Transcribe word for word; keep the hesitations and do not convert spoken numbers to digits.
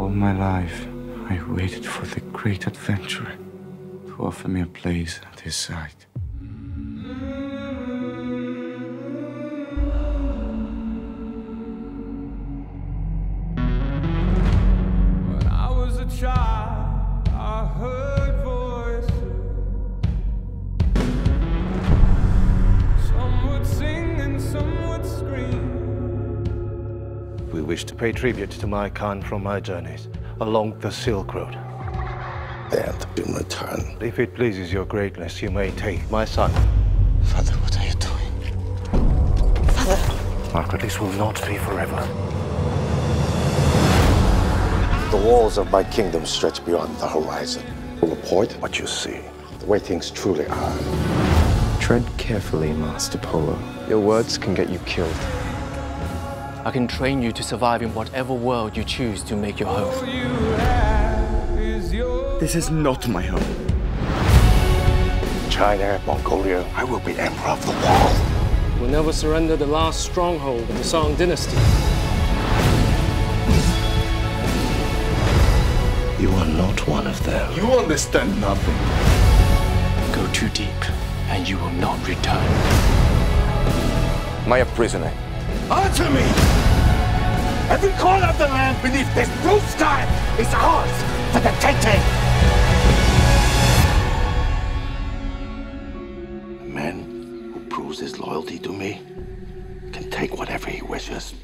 All my life, I waited for the great adventurer to offer me a place at his side. When I was a child, I heard voices. Some would sing and some would scream. We wish to pay tribute to my Khan from my journeys along the Silk Road. That will return. If it pleases your greatness, you may take my son. Father, what are you doing? Father! Marco, this will not be forever. The walls of my kingdom stretch beyond the horizon. Report what you see, the way things truly are. Tread carefully, Master Polo. Your words can get you killed. I can train you to survive in whatever world you choose to make your home. This is not my home. China, Mongolia, I will be emperor of the world. We'll never surrender the last stronghold of the Song Dynasty. You are not one of them. You understand nothing. Go too deep, and you will not return. My prisoner. Answer me! Every corner of the land beneath this blue sky is ours for the taking! A man who proves his loyalty to me can take whatever he wishes.